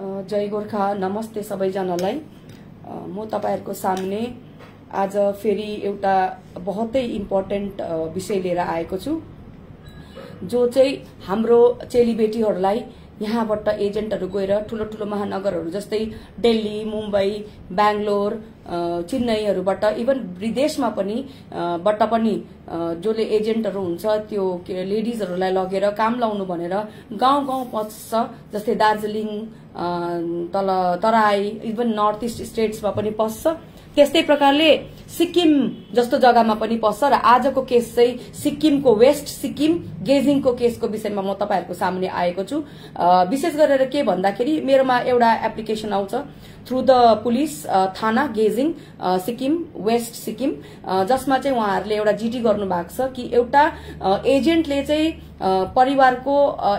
जय गोर्खा, नमस्ते सबैजनालाई। म तपाईहरुको सामने आज फेरि एउटा बहुतै इम्पोर्टेन्ट विषय लिएर आएको छु, जो चाहिँ हाम्रो चेलीबेटीहरूलाई यहाँबाट एजेन्टहरु गएर ठूलो ठूलो महानगरहरु जस्तै दिल्ली, मुम्बई, बेंगलोर, चेन्नईहरुबाट इवन विदेशमा पनि जोले एजेन्टहरु हुन्छ त्यो लेडीजहरुलाई लगेर काम लाउनु भनेर गाउँ गाउँ पस्छ। जस्तै दार्जिलिङ, तल तराई, इवन नर्थ ईस्ट स्टेट्समा पनि पस्छ। त्यस्तै प्रकारले सिक्किम जस्तो जग्गामा पनि पस्छ र आजको केस चाहिँ सिक्किमको वेस्ट सिक्किम गेजिङको केसको विषयमा म तपाईहरुको सामने आएको छु। विशेष गरेर के भन्दाखेरि मेरोमा एउटा एप्लिकेसन आउँछ थ्रू द पुलिस थाना गेजिङ सिक्किम वेस्ट सिक्किम, जसमा चाहिँ उहाँहरूले एउटा जीटी गर्नु भएको छ कि एउटा एजेन्टले चाहिँ परिवारको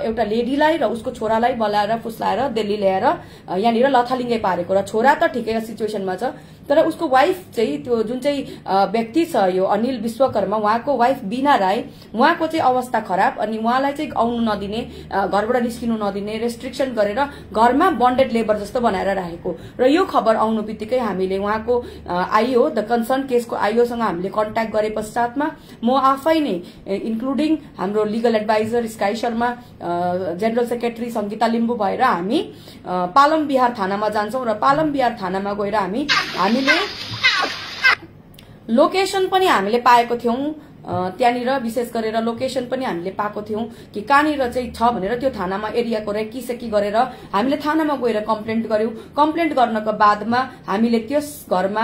एउटा लेडीलाई र उसको छोरालाई बोलाएर फुस्लाएर दिल्ली ल्याएर यहाँनिर लथालिङ्गै पारेको र छोरा त ठिकैको सिचुएसनमा छ, तर उसको वाइफ चाहिँ त्यो जुन चाहिँ व्यक्ति छ यो अनिल विश्वकर्मा, उहाँको वाइफ बीना राई, उहाँको चाहिँ अवस्था खराब। अनि उहाँलाई चाहिँ आउनु नदिने, घरबाट निस्किनु नदिने, रेस्ट्रिक्सन गरेर घरमा बन्डेड लेबर जस्तो बनाएर राखेको। र यो खबर आउनु बित्तिकै हामीले उहाँको आईओ द कन्सर्न केसको आईओसँग हामीले कन्ट्याक्ट गरे पश्चातमा म आफै नै इन्क्लुडिङ हाम्रो legal adviser Sky Sharma, general secretary Sangita Limbu भएर हामी पालम बिहार थानामा जान्छौं र पालम बिहार थानामा गएर हामीले लोकेसन पनि हामीले पाएको थियौं। त्यहाँनिर विशेष गरेर लोकेसन पनि हामीले पाएको थियौं कि कहाँनिर चाहिँ छ भनेर। त्यो थानामा एरियाको रेकीसेकी गरेर हामीले थानामा गएर कम्प्लेन्ट गर्यौं। कम्प्लेन्ट गर्नको बादमा हामीले त्यस घरमा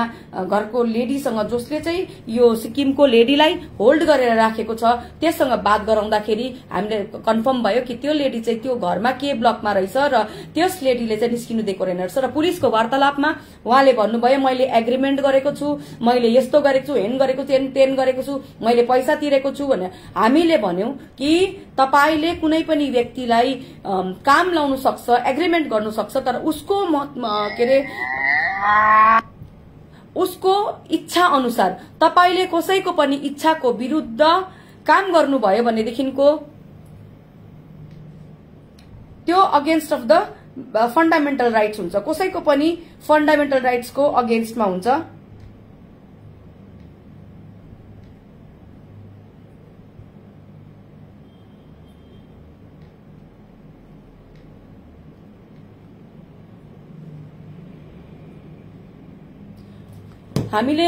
घरको लेडीसँग, जसले चाहिँ यो सिक्किमको लेडीलाई होल्ड गरेर राखेको छ, त्यससँग बात गराउँदाखेरि हामीले कन्फर्म भयो कि त्यो लेडी चाहिँ त्यो घरमा के ब्लकमा रहेछ र त्यस लेडीले चाहिँ निस्किनु दिएको रहेन रहेछ। र पुलिसको वार्तालापमा उहाँले भन्नुभयो मैले एग्रीमेन्ट गरेको छु, मैले यस्तो गरेको छु, हेन गरेको छु, तेन गरेको छु, मैले पैसा तिरेको छु भने। हामीले भन्यौं कि तपाईले कुनै पनि व्यक्तिलाई काम लाउनु सक्छ, एग्रीमेन्ट गर्नु सक्छ, तर उसको उसको इच्छा अनुसार। तपाईले कसैको पनि इच्छाको विरुद्ध काम गर्नुभयो भनेदेखिको त्यो against of the fundamental rights हुन्छ, कसैको पनि फन्डामेन्टल राइट्सको अगेन्स्टमा हुन्छ। हामीले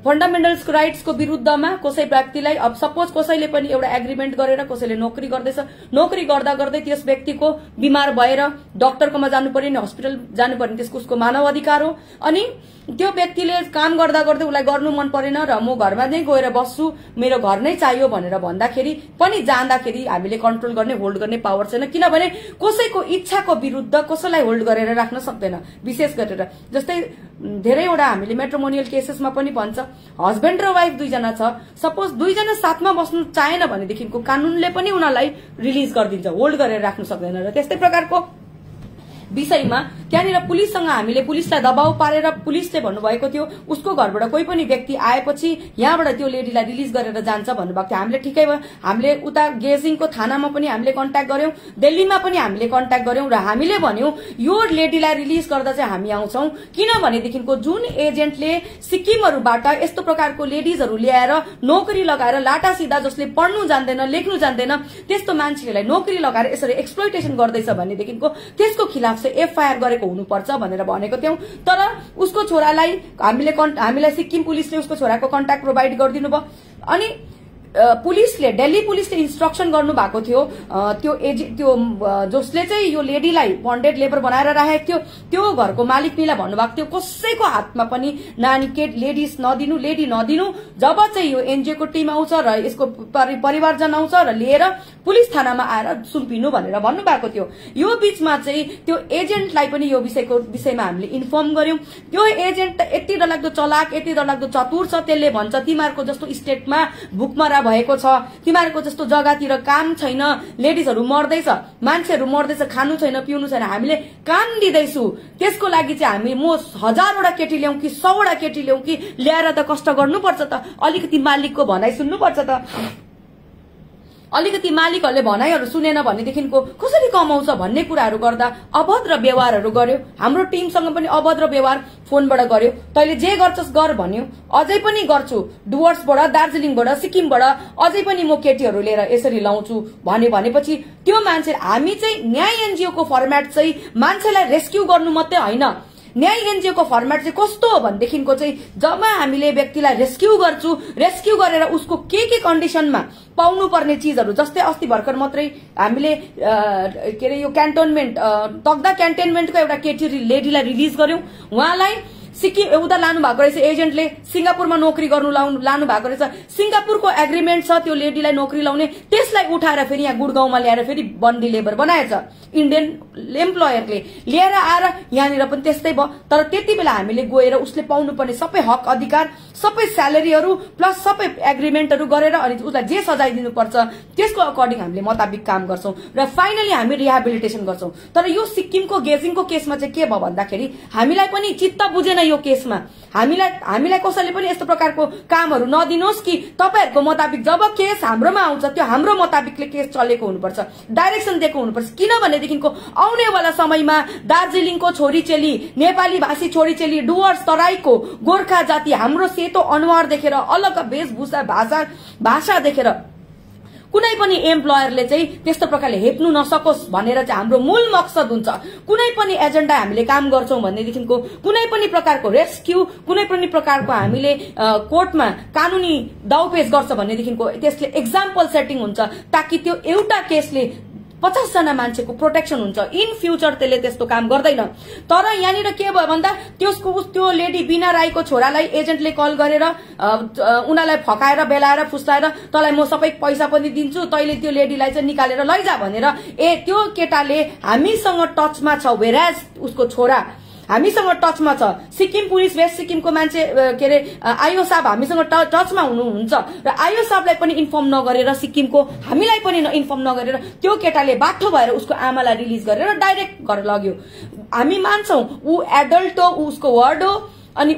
फंडामेंटल्स राइट्स को विरुद्धमा कसै व्यक्तिलाई, अब सपोज कसैले पनि एउटा एग्रीमेन्ट गरेर कसैले नौकरी गर्दैछ, नौकरी गर्दा गर्दै त्यस व्यक्तिको बिमार भएर डाक्टरकोमा जानु पर्यो नि, हस्पिटल जानु पर्यो नि, त्यसको उसको मानव अधिकार हो। अनि त्यो व्यक्तिले काम गर्दा गर्दै उसलाई गर्नु मन परेन र म घरमा नै गएर बस्छु, मेरो घर नै चाहियो भनेर भन्दाखेरि पनि जाँदाखेरि हामीले कन्ट्रोल गर्ने, होल्ड गर्ने पावर छैन, किनभने कसैको इच्छाको विरुद्ध कसैलाई होल्ड गरेर राख्न सक्दैन। विशेष गरेर जस्तै धेरैवटा हामीले मेट्रोमोनियल केसेसमा पनि भन्छ हस्बेन्ड र वाइफ दुईजना छ, सपोज दुईजना साथमा बस्नु चाहेन भनेदेखिको कानूनले पनि उनीहरूलाई रिलिज गरिदिन्छ, होल्ड गरेर राख्न सक्दैन। र त्यस्तै प्रकारको विषयमा त्यहाँनिर पुलिससँग हामीले पुलिसलाई दबाव पारेर पुलिसले भन्नुभएको थियो उसको घरबाट कोही पनि व्यक्ति आएपछि यहाँबाट त्यो लेडीलाई रिलिज गरेर जान्छ भन्नुभएको थियो। हामीले ठिकै भयो, हामीले उता गेजिङको थानामा पनि हामीले कन्ट्याक्ट गर्यौं, दिल्लीमा पनि हामीले कन्ट्याक्ट गर्यौं र हामीले भन्यौं यो लेडीलाई रिलिज गर्दा चाहिँ हामी आउँछौं, किनभनेदेखिको जुन एजेन्टले सिक्किमहरुबाट यस्तो प्रकारको लेडीजहरु ल्याएर नौकरी लगाएर लाटासिधा, जसले पढ्नु जान्दैन, लेख्नु जान्दैन, त्यस्तो मान्छेहरूलाई नौकरी लगाएर यसरी एक्सप्लोइटेसन गर्दैछ भनेदेखिको त्यसको खिलाफ एफआईआर गरेको हुनुपर्छ भनेर भनेको थियौं। तर उसको छोरालाई हामीलाई सिक्किम पुलिसले उसको छोराको कन्ट्याक्ट प्रोभाइड गरिदिनु भयो। अनि पुलिसले, दिल्ली पुलिसले इन्स्ट्रक्सन गर्नुभएको थियो त्यो जसले चाहिँ यो लेडीलाई बन्डेड लेबर बनाएर राखेको थियो त्यो घरको मालिक मिला भन्नुभएको थियो कसैको हातमा पनि नानी केट लेडिज नदिनु, लेडी नदिनु। जब चाहिँ यो एनजिओ को टिम आउँछ र यसको परिवारजन आउँछ र लिएर पुलिस थानामा आएर सुम्पिनु भनेर भन्नुभएको थियो। यो बीचमा चाहिँ त्यो एजेन्टलाई पनि यो विषयमा हामीले इन्फर्म गर्यौं। त्यो एजेन्ट यति डरलाग्दो चलाक, यति डरलाग्दो चतुर छ, त्यसले भन्छ तिमीहरूको जस्तो स्टेटमा भुकमरा भएको छ, तिमीहरूको जस्तो जग्गातिर काम छैन, लेडिजहरु मर्दैछ, मान्छेहरु मर्दैछ, खानु छैन, पिउनु छैन, हामीले काम दिँदैछु, त्यसको लागि चाहिँ म 1000 वटा केटी ल्याउँ कि 100 वटा केटी ल्याउँ कि, ल्याएर त कष्ट गर्नुपर्छ त, अलिकति मालिकको भनाइ सुन्नुपर्छ त। अलिकति मालिकहरूले भनाइहरू सुनेन भनेदेखिको कसरी कमाउँछ भन्ने कुराहरू गर्दा अभद्र व्यवहारहरू गर्यो। हाम्रो टिमसँग पनि अभद्र व्यवहार फोनबाट गर्यो। तैले जे गर्छस् गर भन्यो। अझै पनि गर्छु, डुवर्सबाट दार्जिलिङबाट सिक्किमबाट अझै पनि म केटीहरू लिएर यसरी लाउँछु भनेपछि त्यो मान्छे हामी चाहिँ न्याय एनजीओ को फर्मेट चाहिँ मान्छेलाई रेस्क्यु गर्नु मात्रै हैन। न्याय एनजीओ को फर्मेट चाहिँ कस्तो हो भन्देखिको चाहिँ जब हामीले व्यक्तिलाई रेस्क्यु गरेर उसको के कन्डिसनमा पाउनु पर्ने चीजहरु, जस्तै अस्ति भर्खर मात्रै हामीले के रे यो क्यान्टोनमेन्ट तकदा क्यान्टोनमेन्टको एउटा केटी लेडीलाई रिलिज गर्यौं। उहाँलाई सिक्किम एउटा लानु भएको रहेछ एजेन्टले, सिंगापुरमा नौकरी गर्नु लानु भएको रहेछ। सिंगापुरको एग्रीमेन्ट छ त्यो लेडीलाई नौकरी लाउने, त्यसलाई उठाएर फेरि यहाँ गुडगाउँमा ल्याएर फेरि बन्दी लेबर बनाएछ इन्डियन एम्प्लयरले। ल्याएर आएर यहाँनिर पनि त्यस्तै भयो। तर त्यतिबेला हामीले गएर उसले पाउनुपर्ने सबै हक अधिकार, सबै स्यालेरीहरू प्लस सबै एग्रीमेन्टहरू गरेर अनि उसलाई जे सजाय दिनुपर्छ त्यसको अकर्डिङ हामीले मुताबिक काम गर्छौं र फाइनली हामी रिहेबिलिटेशन गर्छौं। तर यो सिक्किमको गेजिङको केसमा चाहिँ के भयो भन्दाखेरि हामीलाई पनि चित्त बुझेन। यो केसमा हामीलाई कसैले पनि यस्तो प्रकारको कामहरू नदिनुस् कि तपाईहरुको मुताबिक जब केस हाम्रोमा आउँछ त्यो हाम्रो मुताबिकले केस चलेको हुनुपर्छ, डाइरेक्सन दिएको हुनुपर्छ। किनभने देखिको आउनेवाला समयमा दार्जिलिङको छोरीचेली, नेपाली भाषी छोरीचेली, डुवर्स तराईको गोर्खा जाति हाम्रो सेतो अनुहार देखेर, अलग वेशभूषा भाषा देखेर कुनै पनि एम्प्लयरले चाहिँ त्यस्तो प्रकारले हेप्नु नसकोस् भनेर चाहिँ हाम्रो मूल मकसद हुन्छ। कुनै पनि एजेन्डा हामीले काम गर्छौं भन्नेदेखिको कुनै पनि प्रकारको रेस्क्यु, कुनै पनि प्रकारको हामीले कोर्टमा कानूनी दाउपेच गर्छ भन्नेदेखिको त्यसले एक्जाम्पल सेटिङ हुन्छ, ताकि त्यो एउटा केसले 50 जना मान्छेको प्रोटेक्सन हुन्छ। इन फ्युचर त्यसले त्यस्तो काम गर्दैन। तर यहाँनिर के भयो भन्दा त्यो लेडी बीना राईको छोरालाई एजेन्टले कल गरेर उनीलाई फकाएर बेलाएर फुस्लाएर तलाई म सबै पैसा पनि दिन्छु, तैले त्यो लेडीलाई चाहिँ निकालेर लैजा भनेर त्यो केटाले हामीसँग टचमा छ, वेराज उसको छोरा हामीसँग टचमा छ। सिक्किम पुलिस वेस्ट सिक्किमको मान्छे के रे आइओ साहब हामीसँग टचमा हुनुहुन्छ र आइओ साहबलाई पनि इन्फर्म नगरेर, सिक्किमको हामीलाई पनि इन्फर्म नगरेर त्यो केटाले बाठो भएर उसको आमालाई रिलिज गरेर डाइरेक्ट घर लग्यो। हामी मान्छौं ऊ एडल्ट हो, उसको वर्ड हो, अनि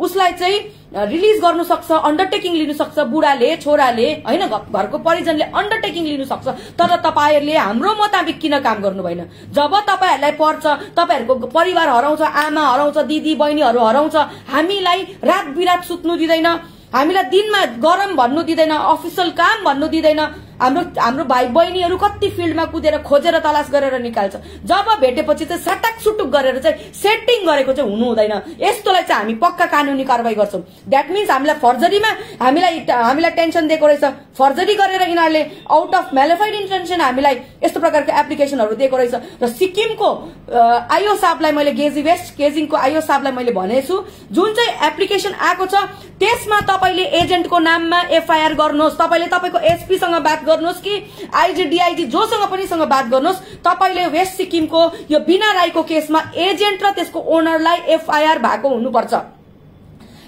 उसलाई चाहिँ रिलिज गर्न सक्छ, अन्डरटेकिङ लिन सक्छ, बुढाले छोराले हैन घरको परिजनले अन्डरटेकिङ लिन सक्छ। तर तपाईहरुले हाम्रो मुताबिक किन काम गर्नु भएन? जब तपाईहरुलाई पर्छ, तपाईहरुको परिवार हराउँछ, आमा हराउँछ, दिदी बहिनीहरु हराउँछ, हामीलाई रात बिरात सुत्नु दिदैन, हामीलाई दिनमा गरम भन्नु दिदैन, अफिसियल काम भन्नु दिदैन। हाम्रो भाइ बहिनीहरू कति फिल्डमा कुदेर खोजेर तलाश गरेर निकाल्छ, जब भेटेपछि चाहिँ सटाक सुटुक गरेर चाहिँ सेटिङ गरेको चाहिँ हुनु हुँदैन। यस्तोलाई चाहिँ हामी पक्का कानूनी कारवाही गर्छौं। द्याट मिन्स हामीलाई फर्जरीमा हामीलाई टेन्सन दिएको रहेछ, फर्जरी गरेर यिनीहरूले आउट अफ म्यालिफाइड इन्टेन्सन हामीलाई यस्तो प्रकारको एप्लिकेसनहरू दिएको रहेछ। र सिक्किमको आइओ साहबलाई मैले गेजिङको आइओ साहबलाई मैले भनेछु, जुन चाहिँ एप्लिकेसन आएको छ त्यसमा तपाईले एजेन्टको नाममा एफआईआर गर्नुहोस्, तपाईले तपाईको एसपीसँग बात गर्नुहोस् कि आईजी डीआईजी जोसँग पनिसँग बात गर्नुहोस्, तपाईले वेस्ट सिक्किमको यो बीना राईको केसमा एजेन्ट र त्यसको ओनरलाई एफआईआर भएको हुनुपर्छ।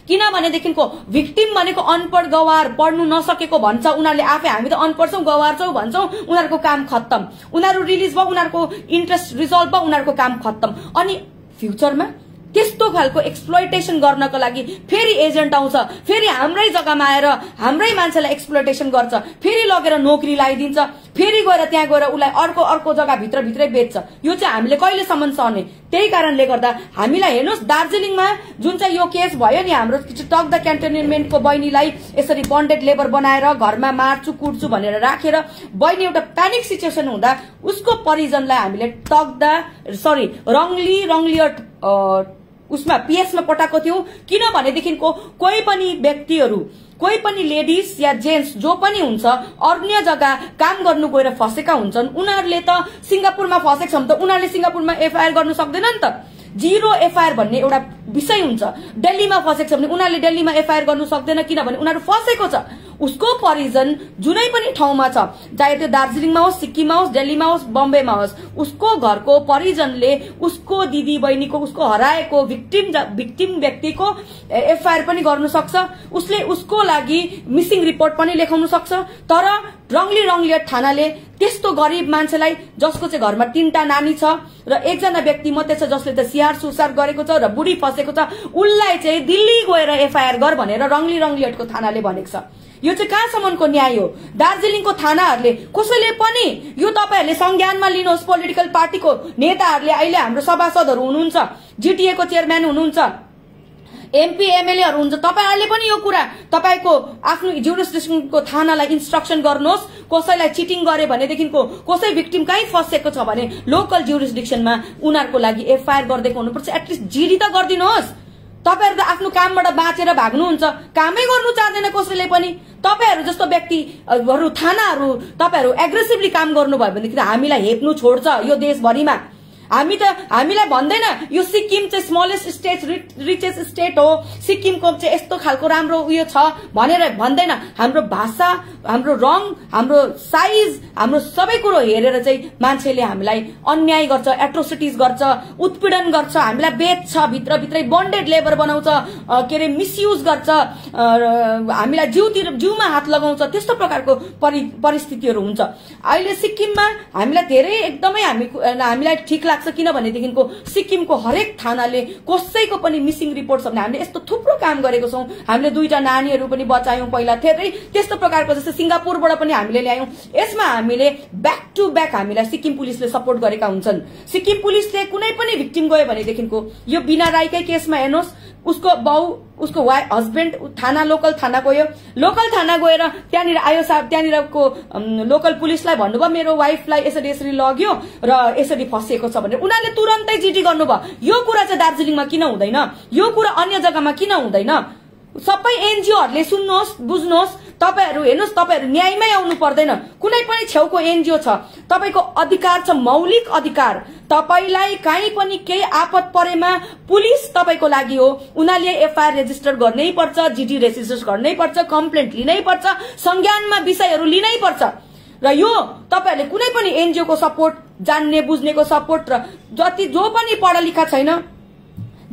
किनभनेदेखिको भिक्टिम भनेको अनपढ गवार, पढ्नु नसकेको भन्छ उनीहरूले आफै। हामी त अनपढ छौं, गवार छौं भन्छौं, उनीहरूको काम खत्तम। उनीहरू रिलिज भयो, उनीहरूको इन्ट्रेस्ट रिजल्भ भयो, उनीहरूको काम खत्तम। अनि फ्युचरमा त्यस्तो खालको एक्सप्लोइटेसन गर्नको लागि फेरि एजेन्ट आउँछ, फेरि हाम्रै जग्गामा आएर हाम्रै मान्छेलाई एक्सप्लोइटेसन गर्छ, फेरि लगेर नौकरी लाइदिन्छ, फेरि गएर त्यहाँ गएर उसलाई अर्को जग्गा भित्रै बेच्छ। यो चाहिँ हामीले कहिलेसम्म सहने? त्यही कारणले गर्दा हामीलाई हेर्नुहोस्, दार्जिलिङमा जुन चाहिँ यो केस भयो नि, हाम्रो टक द क्यान्टोनमेन्टको बहिनीलाई यसरी बन्डेड लेबर बनाएर घरमा मार्छु कुट्छु भनेर राखेर बहिनी एउटा प्यानिक सिचुएसन हुँदा उसको परिजनलाई हामीले रङलियट उसमा पीएसमा पठाएको थियौं। किनभनेदेखिको कोही पनि व्यक्तिहरू, कोही पनि लेडिज या जेन्ट्स जो पनि हुन्छ, अन्य जग्गा काम गर्नु गएर फसेका हुन्छन्। उनीहरूले त सिंगापुरमा फसेको छन्, त उनीहरूले सिंगापुरमा एफआईआर गर्नु सक्दैनन्, त जीरो एफआईआर भन्ने एउटा विषय हुन्छ। दिल्लीमा फसेको छ भने उनीहरूले दिल्लीमा एफआईआर गर्नु सक्दैन, किनभने उनीहरू फसेको छ। उसको परिजन जुनै पनि ठाउँमा छ, चाहे त्यो दार्जिलिङमा होस्, सिक्किममा होस्, दिल्लीमा होस्, बम्बेमा होस्, उसको घरको परिजनले उसको दिदी बहिनीको, उसको हराएको भिक्टिम व्यक्तिको एफआईआर पनि गर्न सक्छ, उसले उसको लागि मिसिङ रिपोर्ट पनि लेखाउन सक्छ। तर रङलियट थानाले त्यस्तो गरीब मान्छेलाई, जसको चाहिँ घरमा 3 नानी छ र एकजना व्यक्ति मात्रै छ जसले त स्याहार सुसार गरेको छ र बुढी फसेको छ, उसलाई चाहिँ दिल्ली गएर एफआईआर गर भनेर रङलियटको थानाले भनेको छ। यो चाहिँ कहाँसम्मको न्याय हो? दार्जिलिङको थानाहरुले कसैले पनि यो तपाईहरुले संज्ञानमा लिनुहोस्। पोलिटिकल पार्टीको नेताहरुले अहिले हाम्रो सभासदहरु हुनुहुन्छ, जीटीए को चेयरम्यान हुनुहुन्छ, एमपी एमएलए हरु हुन्छ, तपाईहरुले पनि यो कुरा तपाईको आफ्नो ज्युरिसडिक्सनको थानालाई इन्स्ट्रक्सन गर्नुहोस्। कसैलाई चिटिङ गरे भनेदेखिको कसै भिक्टिम कहीं फसेको छ भने लोकल ज्युरिसडिक्सनमा उनीहरुको लागि एफआईआर गर्दै हुनुपर्छ। एटलिस्ट जिडी त गर्दिनुहोस्। तपाईहरु त आफ्नो कामबाट बाचेर भाग्नुहुन्छ, कामै गर्नु चाहदैन कसैले पनि। तपाईहरु जस्तो व्यक्तिहरु थानाहरु तपाईहरु एग्रेसिभली काम गर्नुभयो भने त हामीलाई हेप्नु छोड्छ यो देशभरिमा। हामीलाई भन्दैन यो सिक्किम चाहिँ स्मलेस्ट स्टेट रिचेस्ट स्टेट हो, सिक्किमको चाहिँ यस्तो खालको राम्रो उयो छ भनेर भन्दैन। हाम्रो भाषा, हाम्रो रङ, हाम्रो साइज, हाम्रो सबै कुरो हेरेर चाहिँ मान्छेले हामीलाई अन्याय गर्छ, एट्रोसिटीज गर्छ, उत्पीडन गर्छ, हामीलाई बेच्छ, भित्रभित्रै बन्डेड लेबर बनाउँछ, के अरे मिसयुज गर्छ, हामीलाई जिउमा हात लगाउँछ। त्यस्तो प्रकारको परिस्थितिहरू हुन्छ। अहिले सिक्किममा हामीलाई धेरै एकदमै हामीलाई ठिक लाग्छ, किनभनेदेखिको सिक्किमको हरेक थानाले कसैको पनि मिसिङ रिपोर्ट छ भने हामीले यस्तो थुप्रो काम गरेको छौं। हामीले दुईटा नानीहरू पनि बचायौं पहिला, धेरै त्यस्तो प्रकारको जस्तै सिंगापुरबाट पनि हामीले ल्यायौं। यसमा हामीले ब्याक टु ब्याक हामीलाई सिक्किम पुलिसले सपोर्ट गरेका हुन्छन्। सिक्किम पुलिसले कुनै पनि भिक्टिम गयो भनेदेखिको यो बीना राईकै केसमा हेर्नुहोस्, उसको बाउ, उसको वाइफ, हस्बेन्ड थाना लोकल थाना गयो। लोकल थाना गएर त्यहाँनिर आयो साहब, त्यहाँनिरको लोकल पुलिसलाई भन्नुभयो मेरो वाइफलाई यसरी यसरी लग्यो र यसरी फसेको छ भनेर। उनीहरूले तुरन्तै जिडी गर्नुभयो। यो कुरा चाहिँ दार्जिलिङमा किन हुँदैन? यो कुरा अन्य जग्गामा किन हुँदैन? सबै एनजीओहरुले सुन्नुहोस्, बुझ्नुहोस्। तपाईहरु हेर्नुहोस्, तपाईहरु न्यायमै आउनु पर्दैन। कुनै पनि छेउको एनजीओ छ, तपाईको अधिकार छ, मौलिक अधिकार। तपाईलाई काहीँ पनि केही आपत परेमा पुलिस तपाईको लागि हो। उनीले एफआईआर रेजिस्टर गर्नै पर्छ, जीडी रेजिस्टर गर्नै पर्छ, कम्प्लेन्ट लिनै पर्छ, संज्ञानमा विषयहरु लिनै पर्छ। र यो तपाईहरुले कुनै पनि एनजीओ को सपोर्ट, जान्ने बुझ्नेको सपोर्ट र जो पनि पढालेखा छैन,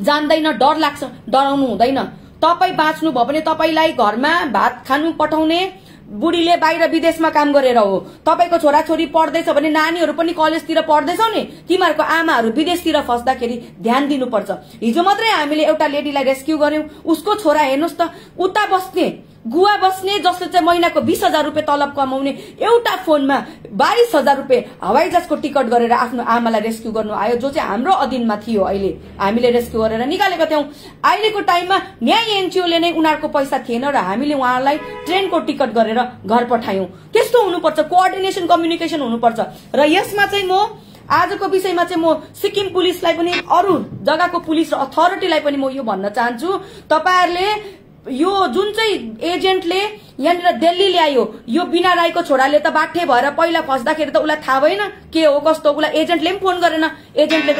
जान्दैन, डर लाग्छ, डराउनु हुँदैन। तपाई बाच्नु भयो भने तपाईलाई घरमा भात खानु पठाउने बुढीले बाहिर विदेशमा काम गरेर हो। तपाईको छोराछोरी पढ्दैछ भने नानीहरू पनि कलेजतिर पढ्दैछौ नि, तिमीहरूको आमाहरू विदेशतिर फस्दाखेरि ध्यान दिनुपर्छ। हिजो मात्रै हामीले एउटा लेडीलाई रेस्क्यू गर्यौं। उसको छोरा हेर्नुस् त उता बस्ने, गुवा बस्ने, जसले चाहिँ महिनाको 20,000 रुपियाँ तलब कमाउने, एउटा फोनमा 22,000 रुपियाँ हवाईजहाजको टिकट गरेर आफ्नो आमालाई रेस्क्यू गर्नु आयो, जो चाहिँ हाम्रो अधीनमा थियो। अहिले हामीले रेस्क्यू गरेर निकालेका थियौं। अहिलेको टाइममा न्याय एनजीओले नै उनीहरूको पैसा थिएन र हामीले उहाँलाई ट्रेनको टिकट गरेर घर पठायौं। त्यस्तो हुनुपर्छ, कोअर्डिनेसन, कम्युनिकेसन हुनुपर्छ। र यसमा चाहिँ म आजको विषयमा चाहिँ म सिक्किम पुलिसलाई पनि, अरू जग्गाको पुलिस र अथोरिटीलाई पनि म यो भन्न चाहन्छु, तपाईहरुले यो जुन चाहिँ एजेन्टले यहाँनिर दिल्ली ल्यायो, यो बीना राईको छोराले त बाठे भएर पहिला फस्दाखेरि त उसलाई थाहा भएन के हो कस्तो। उसलाई एजेन्टले पनि फोन गरेन, एजेन्टले त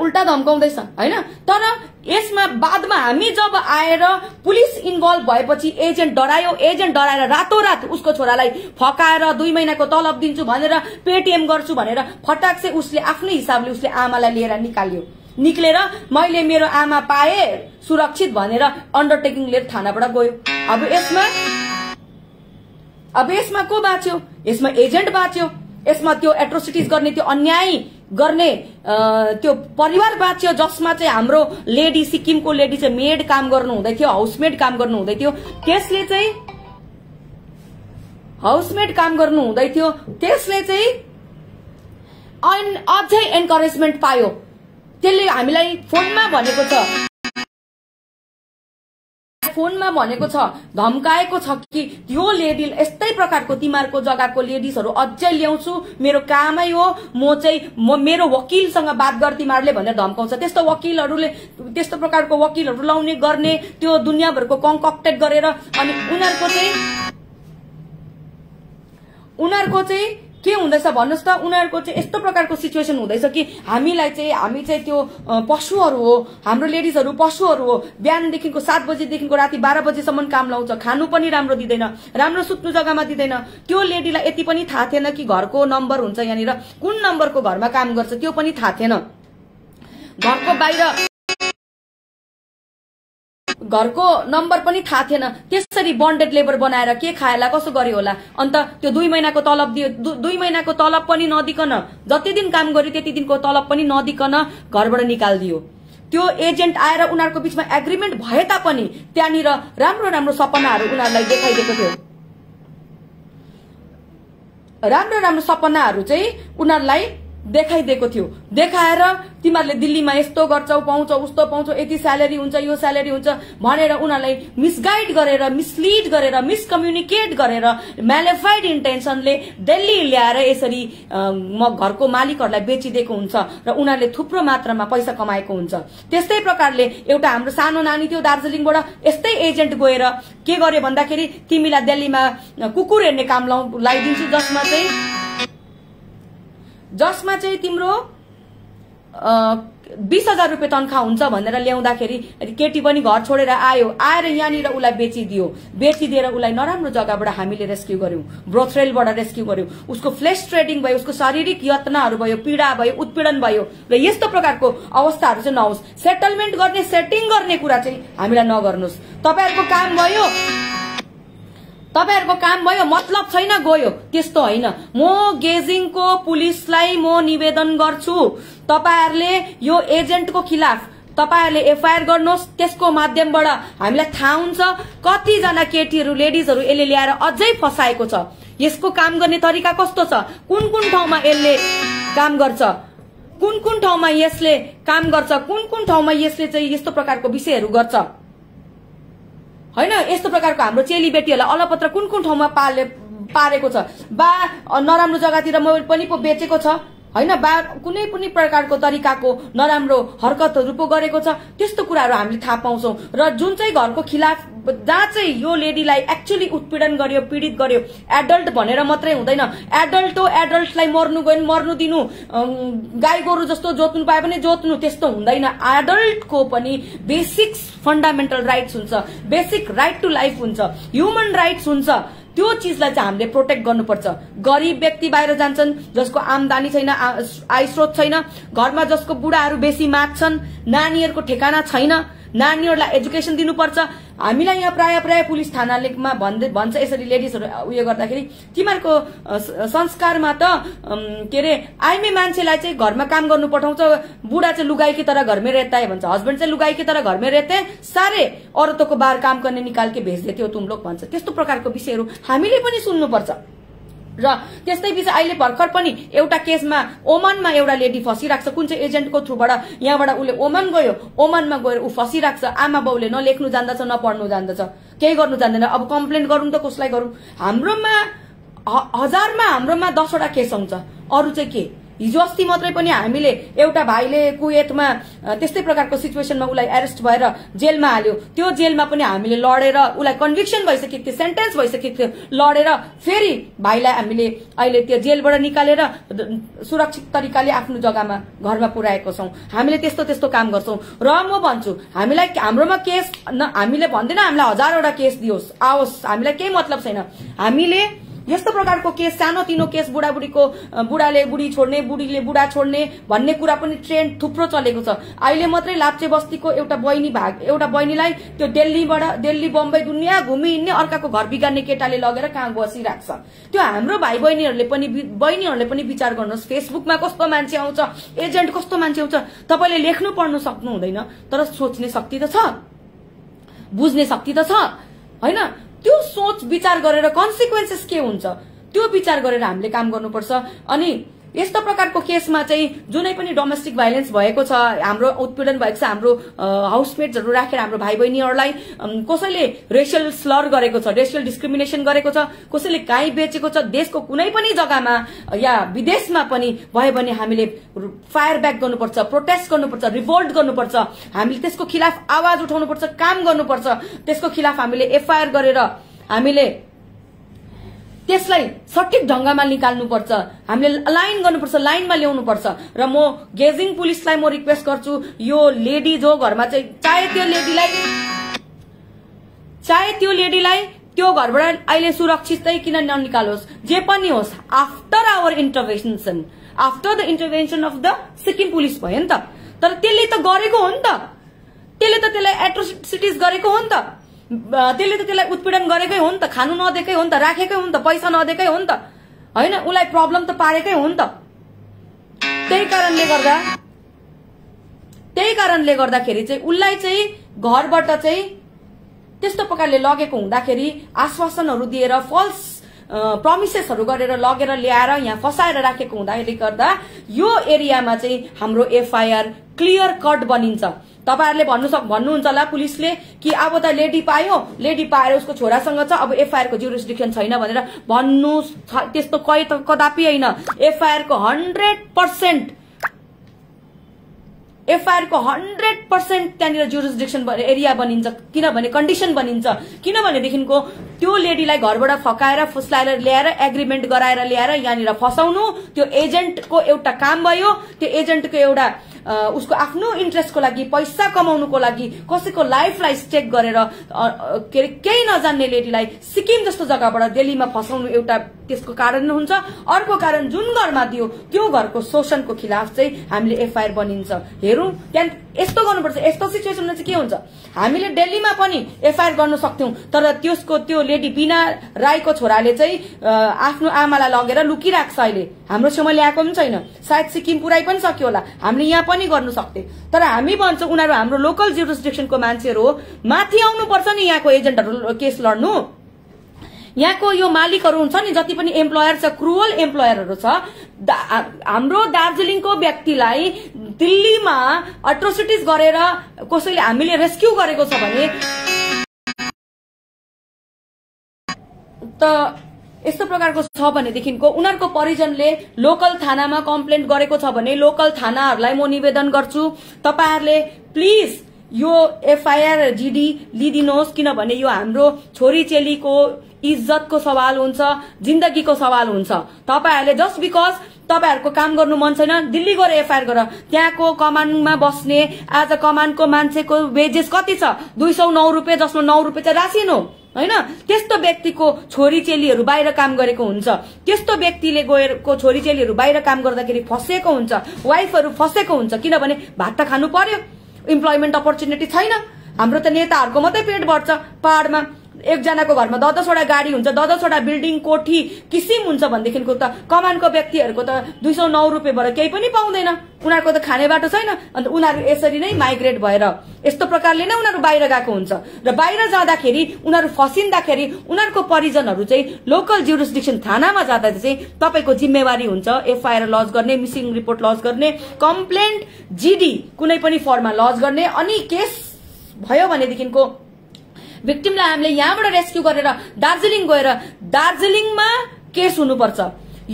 उल्टा धम्काउँदैछ, होइन। तर यसमा बादमा हामी जब आएर पुलिस इन्भल्भ भएपछि एजेन्ट डरायो। एजेन्ट डराएर रातोरात उसको छोरालाई फकाएर 2 महिनाको तलब दिन्छु भनेर, पेटीएम गर्छु भनेर फटाक से उसले आफ्नै हिसाबले उसले आमालाई लिएर निकाल्यो। निक्लेर मैले मेरो आमा पाए सुरक्षित भनेर अन्डरटेकिङ लिएर थानाबाट गयो। अब यसमा को बाँच्यो? यसमा एजेन्ट बाँच्यो। यसमा त्यो एट्रोसिटीज गर्ने, त्यो अन्याय गर्ने त्यो परिवार बाँच्यो, जसमा चाहिँ हाम्रो लेडी, सिक्किमको लेडी चाहिँ मेड काम गर्नु हुँदै थियो, हाउसमेड काम गर्नु हुँदै थियो। त्यसले चाहिँ अझै एन्करेजमेन्ट पायो। त्यसले हामीलाई फोनमा भनेको छ, धम्काएको छ कि यो लेडी यस्तै प्रकारको तिमीहरूको जग्गाको लेडिजहरू अझै ल्याउँछु, मेरो कामै हो, म चाहिँ मेरो वकिलसँग बात गर तिमीहरूले भनेर धम्काउँछ। त्यस्तो प्रकारको वकिलहरू लाउने गर्ने, त्यो दुनियाँभरको कन्कक्टेड गरेर अनि उनीहरूको चाहिँ के हुँदैछ भन्नुहोस् त? उनीहरूको चाहिँ यस्तो प्रकारको सिचुएसन हुँदैछ कि हामी चाहिँ त्यो पशुहरू हो, हाम्रो लेडिजहरू पशुहरू हो। बिहानदेखिको 7 बजेदेखिको राति 12 बजेसम्म काम लाउँछ, खानु पनि राम्रो दिँदैन, राम्रो सुत्नु जग्गामा दिँदैन। त्यो लेडीलाई यति पनि थाहा थिएन कि घरको नम्बर हुन्छ, यहाँनिर कुन नम्बरको घरमा काम गर्छ त्यो पनि थाहा थिएन। घरको नम्बर पनि थाहा थिएन। त्यसरी बन्डेड लेबर बनाएर के खाएला, कसो गर्यो होला? अन्त त्यो 2 महिनाको तलब दियो, 2 महिनाको तलब पनि नदिकन, जति दिन काम गर्यो त्यति दिनको तलब पनि नदिकन घरबाट निकालिदियो। त्यो एजेन्ट आएर उनीहरूको बीचमा एग्रीमेन्ट भए तापनि त्यहाँनिर राम्रो राम्रो सपनाहरू उनीहरूलाई देखाइदिएको थियो। राम्रो राम्रो सपनाहरू चाहिँ उनीहरूलाई देखाइदिएको थियो। देखाएर तिमीहरूले दिल्लीमा यस्तो गर्छौ पाउँछौ उस्तो पाउँछौ यति स्यालेरी हुन्छ यो स्यालेरी हुन्छ भनेर उनीहरूलाई मिसगाइड गरेर मिसलिड गरेर मिसकम्युनिकेट गरेर म्यालिफाइड इन्टेन्सनले दिल्ली ल्याएर यसरी घरको मालिकहरूलाई बेचिदिएको हुन्छ र उनीहरूले थुप्रो मात्रामा पैसा कमाएको हुन्छ। त्यस्तै प्रकारले एउटा हाम्रो सानो नानी थियो दार्जिलिङबाट, यस्तै एजेन्ट गएर के गर्यो भन्दाखेरि तिमीलाई दिल्लीमा कुकुर हेर्ने काम लगाइदिन्छु जसमा चाहिँ तिम्रो 20,000 रुपियाँ तनख्वाह हुन्छ भनेर ल्याउँदाखेरि केटी पनि घर छोडेर आएर यहाँनिर उसलाई बेचिदियो। बेचिदिएर उसलाई नराम्रो जग्गाबाट हामीले रेस्क्यू गर्यौं, ब्रोथरेलबाट रेस्क्यू गर्यौं। उसको फ्लेश ट्रेडिङ भयो, उसको शारीरिक यत्नाहरू भयो, पीडा भयो, उत्पीडन भयो र यस्तो प्रकारको अवस्थाहरू चाहिँ नहोस्। सेटलमेन्ट गर्ने सेटिङ गर्ने कुरा चाहिँ हामीलाई नगर्नुहोस्। तपाईँहरूको काम भयो मतलब छैन गयो, त्यस्तो होइन। म गेजिङको पुलिसलाई म निवेदन गर्छु, तपाईहरूले यो एजेन्टको खिलाफ तपाईहरूले एफआईआर गर्नुहोस्। त्यसको माध्यमबाट हामीलाई थाहा हुन्छ कतिजना केटीहरू लेडिजहरू यसले ल्याएर अझै फसाएको छ। यसको काम गर्ने तरिका कस्तो छ, कुन ठाउँमा यसले काम गर्छ, कुन ठाउँमा यसले काम गर्छ, कुन ठाउँमा यसले चाहिँ यस्तो प्रकारको विषयहरू गर्छ होइन। यस्तो प्रकारको हाम्रो चेलीबेटीहरूलाई अलपत्र कुन ठाउँमा पारेको छ बा नराम्रो जग्गातिर मोबाइल पनि पो बेचेको छ होइन, बा कुनै पनि प्रकारको तरिकाको नराम्रो हरकतहरू पो गरेको छ। त्यस्तो कुराहरू हामीले थाहा पाउँछौं र जुन चाहिँ घरको खिलाफ जहाँ चाहिँ यो लेडीलाई एक्चुअली उत्पीडन गर्यो पीडित गर्यो एडल्ट भनेर मात्रै हुँदैन, एडल्ट हो एडल्टलाई मर्नु गयो मर्नु दिनु, गाई गोरु जस्तो जोत्नु पाए पनि जोत्नु, त्यस्तो हुँदैन। एडल्टको पनि बेसिक फन्डामेन्टल राइट्स हुन्छ, बेसिक राइट टु लाइफ हुन्छ, ह्युमन राइट्स हुन्छ। त्यो चीजलाई चाहिँ हामीले प्रोटेक्ट गर्नुपर्छ। गरीब व्यक्ति बाहिर जान्छन्, जसको आमदानी छैन, आय स्रोत छैन, घरमा जसको बुढाहरू बेसी माग्छन्, नानीहरूको ठेगाना छैन, नानीहरूलाई एजुकेसन दिनुपर्छ। हामीलाई यहाँ प्राय पुलिस थानालेमा भन्छ यसरी लेडिजहरू उयो गर्दाखेरि तिमीहरूको संस्कारमा त के अरे आइमे मान्छेलाई चाहिँ घरमा काम गर्नु पठाउँछ, बुढा चाहिँ लुगाईकी तरह घरमै रहता भन्छ, हस्बेन्ड चाहिँ लुगाईकी तरह घरमै रहते, सारे औरतों को बाहर काम करने निकाल के भेज देते हो तुम लोग भन्छ। त्यस्तो प्रकारको विषयहरू हामीले पनि सुन्नुपर्छ। र त्यस्तै विषय अहिले भर्खर पनि एउटा केसमा ओमानमा एउटा लेडी फसिरहेको छ, कुन चाहिँ एजेन्टको थ्रुबाट यहाँबाट उसले ओमान गयो, ओमानमा गएर ऊ फसिरहेको छ। आमा बाउले नलेख्नु जान्दछ, नपढ्नु जान्दछ, केही गर्नु जान्दैन। अब कम्प्लेन गरौँ त कसलाई गरौँ? हाम्रोमा 1000मा 10वटा केस हुन्छ, अरू चाहिँ के? हिजो अस्ति मात्रै पनि हामीले एउटा भाइले कुवेतमा त्यस्तै प्रकारको सिचुएसनमा उसलाई एरेस्ट भएर जेलमा हाल्यो। त्यो जेलमा पनि हामीले लडेर उसलाई कन्भिक्सन भइसकेको थियो, सेन्टेन्स भइसकेको थियो, लडेर फेरि भाइलाई हामीले अहिले त्यो जेलबाट निकालेर सुरक्षित तरिकाले आफ्नो जग्गामा घरमा पुर्याएको छौं। हामीले त्यस्तो काम गर्छौं र म भन्छु हामीलाई हाम्रोमा केस हामीले भन्दैन हामीलाई 1000वटा केस दियोस् आओस्, हामीलाई केही मतलब छैन। हामीले यस्तो प्रकारको केस सानोतिनो केस बुढाले बुढी छोड्ने, बुढीले बुढा छोड्ने भन्ने कुरा पनि ट्रेन्ड थुप्रो चलेको छ। अहिले मात्रै लाप्चे बस्तीको एउटा बहिनीलाई त्यो दिल्ली बम्बई दुनियाँ घुमिहिँड्ने अर्काको घर बिगार्ने केटाले लगेर कहाँ बसिरहेको छ। त्यो हाम्रो भाइ बहिनीहरूले पनि विचार गर्नुहोस्। फेसबुकमा कस्तो मान्छे आउँछ, एजेन्ट कस्तो मान्छे आउँछ। तपाईँले लेख्नु पढ्नु सक्नु हुँदैन, तर सोच्ने शक्ति त छ, बुझ्ने शक्ति त छ होइन। त्यो सोच विचार गरेर कन्सिक्वेन्सेस के हुन्छ त्यो विचार गरेर हामीले काम गर्नुपर्छ। अनि यस्तो प्रकारको केसमा चाहिँ जुनै पनि डोमेस्टिक भाइलेन्स भएको छ, हाम्रो उत्पीडन भएको छ, हाम्रो हाउसमेट्सहरू राखेर हाम्रो भाइ बहिनीहरूलाई कसैले रेशियल स्लर गरेको छ, रेशियल डिस्क्रिमिनेसन गरेको छ, कसैले गाई बेचेको छ, देशको कुनै पनि जग्गामा या विदेशमा पनि भयो भने हामीले फायर ब्याक गर्नुपर्छ, प्रोटेस्ट गर्नुपर्छ, रिभोल्ट गर्नुपर्छ। हामीले त्यसको खिलाफ आवाज उठाउनुपर्छ, काम गर्नुपर्छ। त्यसको खिलाफ हामीले एफआईआर गरेर हामीले त्यसलाई सठिक ढंगमा निकाल्नुपर्छ, हामीले लाइन गर्नुपर्छ, लाइनमा ल्याउनुपर्छ। र म गेजिङ पुलिसलाई म रिक्वेस्ट गर्छु, यो लेडी जो घरमा चाहिँ चाहे त्यो लेडीलाई त्यो घरबाट अहिले सुरक्षितै किन ननिकालोस्, जे पनि होस् after our intervention, after the intervention of the Sikkim police भयो नि त। तर त्यसले त गरेको हो नि त, त्यसले त त्यसलाई एट्रोसिटिज गरेको हो नि त, त्यसले त त्यसलाई उत्पीडन गरेकै हो नि त, खानु नदिएकै हो नि त, राखेकै हो नि त, पैसा नदिएकै हो नि त होइन, उसलाई प्रब्लम त पारेकै हो नि त। त्यही कारणले गर्दा त्यही कारणले गर्दाखेरि चाहिँ उलाई चाहिँ घरबाट चाहिँ त्यस्तो प्रकारले लगेको हुँदाखेरि आश्वासनहरु दिएर फल्स प्रमिसेसहरु गरेर लगेर ल्याएर यहाँ फसाएर राखेको हुँदाले गर्दा यो एरियामा चाहिँ हाम्रो एफआईआर क्लियर कट बनिन्छ। तपाईहरुले भन्नुहुन्छ होला पुलिसले कि अब त लेडी पायो उसको छोरासँग छ अब एफआईआर को ज्युरिसडिक्सन छैन भनेर भन्नु त्यस्तो कदापि हैन। एफआईआर को 100% एफआईआर को 100% त्यहाँनिर ज्युरिसडिक्सन एरिया बनिन्छ। किनभने कन्डिसन बनिन्छ, किनभने देखिनको त्यो लेडीलाई घरबाट फकाएर फुस्लाएर ल्याएर एग्रीमेन्ट गराएर ल्याएर यहाँनिर फसाउनु त्यो एजेन्टको एउटा काम भयो। त्यो एजेन्टको एउटा उसको आफ्नो इन्ट्रेस्टको लागि पैसा कमाउनुको लागि कसैको लाइफलाई स्टेक गरेर केही नजान्ने लेडीलाई सिक्किम जस्तो जग्गाबाट दिल्लीमा फसाउनु एउटा त्यसको कारण हुन्छ। अर्को कारण जुन घरमा दियो त्यो घरको शोषणको खिलाफ चाहिँ हामीले एफआईआर बनिन्छ। हेरौं त्यहाँ यस्तो गर्नुपर्छ। यस्तो सिचुएसनमा चाहिँ के हुन्छ, हामीले दिल्लीमा पनि एफआईआर गर्न सक्थ्यौं तर त्यसको त्यो लेडी बीना राईको छोराले चाहिँ आफ्नो आमालाई लगेर लुकिराख्छ। अहिले हाम्रो छेउमा ल्याएको पनि छैन, सायद सिक्किम पुराइ पनि सक्यो होला, हामीले यहाँ पनि गर्न सक्थे। तर हामी भन्छौं उनीहरु हाम्रो लोकल ज्युरिसडिक्सनको मान्छेहरु हो, माथि आउनु पर्छ नि यहाँको एजेन्टहरु केस लड्नु। यहाँको यो मालिकहरु हुन्छ नि, जति पनि एम्प्लयर छ क्रुअल एम्प्लयरहरु छ। हाम्रो दार्जिलिङको व्यक्तिलाई दिल्लीमा अट्रोसिटीज गरेर कसैले हामीले रेस्क्यु गरेको छ भने त यस्तो प्रकारको छ भने देखिनको उनीहरुको परिजनले लोकल थानामा कम्प्लेन्ट गरेको छ भने लोकल थानाहरुलाई म निवेदन गर्छु तपाईहरुले प्लिज यो एफआईआर जीडी लिदिनुहोस्। किनभने यो हाम्रो छोरी चेलीको इज्जतको सवाल हुन्छ, जिन्दगीको सवाल हुन्छ। तपाईहरुले जस्ट बिकज तपाईहरुको काम गर्नु मन छैन दिल्ली गएर एफआईआर गर। त्यहाँको कमानमा बस्ने आज कमानको मान्छेको वेजेस कति छ, 209 रुपैयाँ, जसमा 9 रुपैयाँ चाहिँ राशिन हो हैन। त्यस्तो व्यक्तिको छोरी चेलीहरु बाहिर काम गरेको हुन्छ, त्यस्तो व्यक्तिले गएको छोरी चेलीहरु बाहिर काम गर्दाखेरि फसेको हुन्छ, वाइफहरु फसेको हुन्छ। किनभने भात त खानु पर्यो, इम्प्लॉयमेन्ट अपर्च्युनिटी छैन। हाम्रो त नेताहरुको मात्रै पेट बढ्छ, पहाडमा एकजनाको घरमा 10-10 वटा गाडी हुन्छ, 10-10 वटा बिल्डिङ कोठी किसिम हुन्छ भनेदेखिको त कमानको व्यक्तिहरुको त 209 रुपैयाँबाट केही पनि पाउँदैन, उनीहरुको त खाने बाटो छैन। अनि उनीहरु यसरी नै माइग्रेट भएर यस्तो प्रकारले नै उनीहरु बाहिर गएको हुन्छ। र बाहिर जाँदाखेरि उनीहरु फसिँदाखेरि उनीहरुको परिजनहरु चाहिँ लोकल ज्युरिसडिक्सन थानामा जाँदा चाहिँ तपाईको जिम्मेवारी हुन्छ एफआईआर लज गर्ने, मिसिङ रिपोर्ट लज गर्ने, कम्प्लेन्ट जीडी कुनै पनि फर्ममा लज गर्ने। अनि केस भयो भनेदेखिको भिक्टिमलाई हामीले यहाँबाट रेस्क्यु गरेर दार्जिलिङ गएर दार्जिलिङमा केस हुनुपर्छ।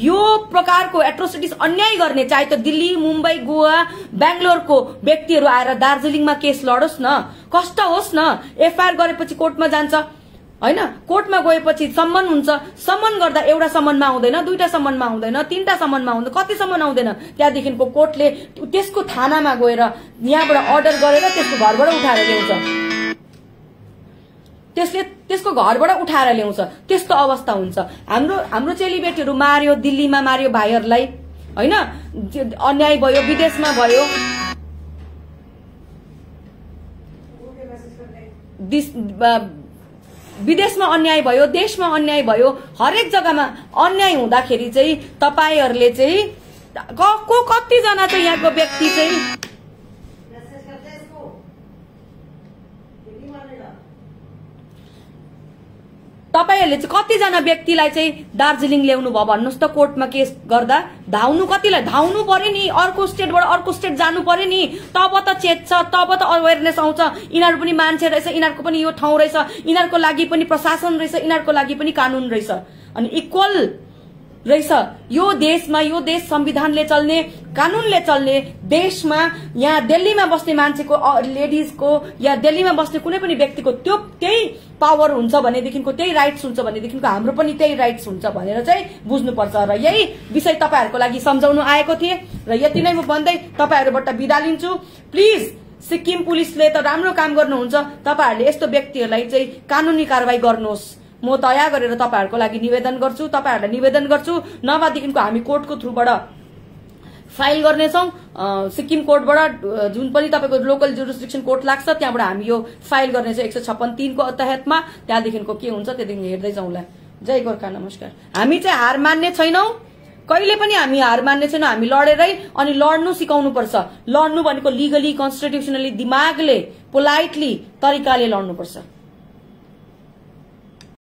यो प्रकारको एट्रोसिटीज अन्याय गर्ने चाहे त दिल्ली, मुम्बई, गोवा, बेंगलोरको व्यक्तिहरु आएर दार्जिलिङमा केस लडोस् न, कष्ट होस् न। एफआईआर गरेपछि कोर्टमा जान्छ हैन, कोर्टमा गएपछि सम्मन हुन्छ, सम्मन गर्दा एउटा सम्मनमा आउँदैन, दुईटा सम्मनमा आउँदैन, तीनटा सम्मनमा आउँदैन, कति सम्मन आउँदैन। त्यहाँदेखिको कोर्टले त्यसको थानामा गएर यहाँबाट अर्डर गरेर त्यसको घरबाट उठाएर ल्याउँछ, त्यसले त्यसको घरबाट उठाएर ल्याउँछ। त्यस्तो अवस्था हुन्छ। हाम्रो चेलीबेटीहरु मार्यो, दिल्लीमा मार्यो भाइहरुलाई हैन, अन्याय भयो, विदेशमा भयो, विदेशमा अन्याय भयो, देशमा अन्याय भयो, हरेक जग्गामा अन्याय हुँदाखेरि चाहिँ तपाईहरुले चाहिँ को कतिजना चाहिँ यहाँको व्यक्ति चाहिँ तपाईहरुले चाहिँ कतिजना व्यक्तिलाई चाहिँ दार्जिलिङ ल्याउनु भयो भन्नुस् त। कोर्टमा केस गर्दा धाउनु कतिलाई धाउनु पर्यो नि, अर्को स्टेटबाट अर्को स्टेट जानु पर्यो नि, तब त चेत्छ, तब त अवेरनेस आउँछ। यिनीहरु पनि मान्छे रहेछ, यिनीहरुको पनि यो ठाउँ रहेछ, यिनीहरुको लागि पनि प्रशासन रहेछ, यिनीहरुको लागि पनि कानून रहेछ, अनि इक्वल रहेछ यो देशमा। यो देश संविधानले चल्ने, कानूनले चल्ने देशमा यहाँ दिल्लीमा बस्ने मान्छेको, लेडीजको या दिल्लीमा बस्ने कुनै पनि व्यक्तिको त्यही पावर हुन्छ भनेदेखिको, त्यही राइट्स हुन्छ भनेदेखिको हाम्रो पनि त्यही राइट्स हुन्छ भनेर चाहिँ बुझ्नुपर्छ। र यही विषय तपाईहरुको लागि सम्झाउनु आएको थिए र यति नै म भन्दै तपाईहरुबाट बिदा लिन्छु। प्लिज सिक्किम पुलिसले त राम्रो काम गर्नुहुन्छ, तपाईहरुले यस्तो व्यक्तिहरुलाई चाहिँ कानूनी कारबाही गर्नुहोस्। म दया गरेर तपाईहरुको लागि निवेदन गर्छु, तपाईहरुलाई निवेदन गर्छु। नभएदेखिको हामी कोर्टको थ्रुबाट फाइल गर्नेछौं, सिक्किम कोर्टबाट जुन पनि तपाईको लोकल ज्युरिसडिक्सन कोर्ट लाग्छ त्यहाँबाट हामी यो फाइल गर्नेछौं 156(3) को तहतमा। त्यहाँदेखिको के हुन्छ त्यहाँदेखि हेर्दै जाउँला। जय गोर्खा, नमस्कार। हामी चाहिँ हार मान्ने छैनौं। कहिले पनि हामी हार मान्ने छैनौं। हामी लडेरै अनि लड्नु सिकाउनु पर्छ। लड्नु भनेको लिगली कन्स्टिट्युशनली दिमागले पोलाइटली तरिकाले लड्नु पर्छ।